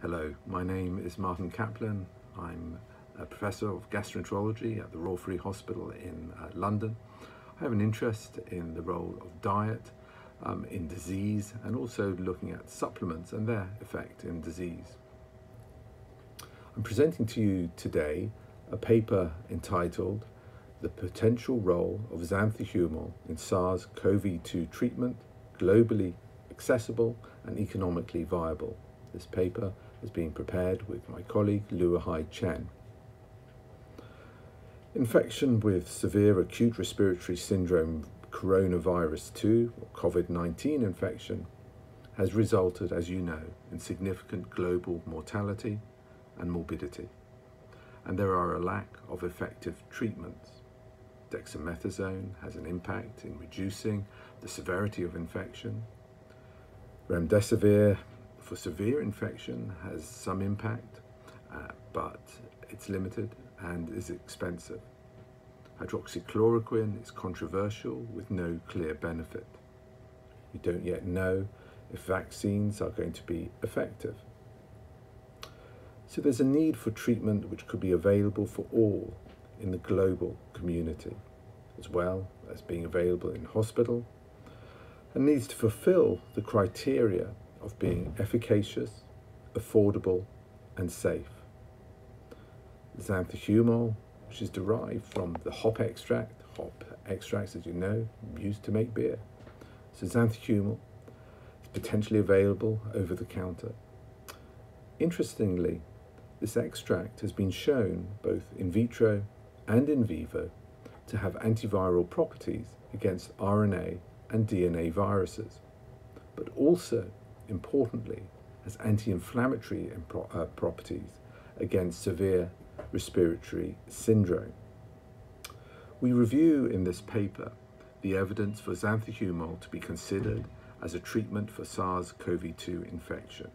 Hello, my name is Martyn Caplin. I'm a Professor of Gastroenterology at the Royal Free Hospital in London. I have an interest in the role of diet in disease and also looking at supplements and their effect in disease. I'm presenting to you today a paper entitled "The Potential Role of Xanthohumol in SARS-CoV-2 Treatment, Globally Accessible and Economically Viable." This paper is being prepared with my colleague Luohai Chen. Infection with severe acute respiratory syndrome coronavirus 2, or COVID-19 infection, has resulted, as you know, in significant global mortality and morbidity. And there are a lack of effective treatments. Dexamethasone has an impact in reducing the severity of infection. Remdesivir for severe infection has some impact, but it's limited and is expensive. Hydroxychloroquine is controversial with no clear benefit. We don't yet know if vaccines are going to be effective. So there's a need for treatment which could be available for all in the global community, as well as being available in hospital, and needs to fulfill the criteria of being efficacious, affordable, and safe. Xanthohumol, which is derived from the hop extract — hop extracts, as you know, used to make beer. So xanthohumol is potentially available over the counter. Interestingly, this extract has been shown, both in vitro and in vivo, to have antiviral properties against RNA and DNA viruses, but also, importantly, has anti-inflammatory properties against severe respiratory syndrome. We review in this paper the evidence for xanthohumol to be considered as a treatment for SARS-CoV-2 infection.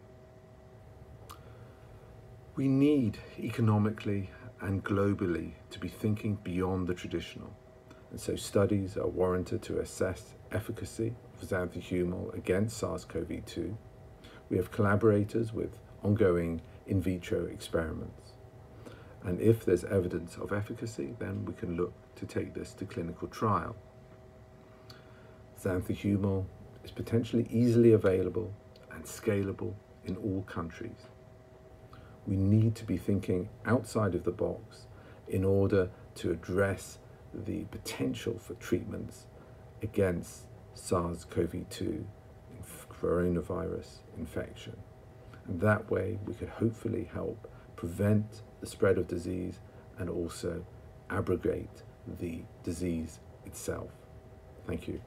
We need, economically and globally, to be thinking beyond the traditional, and so studies are warranted to assess efficacy of xanthohumol against SARS-CoV-2. We have collaborators with ongoing in vitro experiments, and if there's evidence of efficacy, then we can look to take this to clinical trial. Xanthohumol is potentially easily available and scalable in all countries. We need to be thinking outside of the box in order to address the potential for treatments against SARS-CoV-2 coronavirus infection. And that way we could hopefully help prevent the spread of disease and also abrogate the disease itself. Thank you.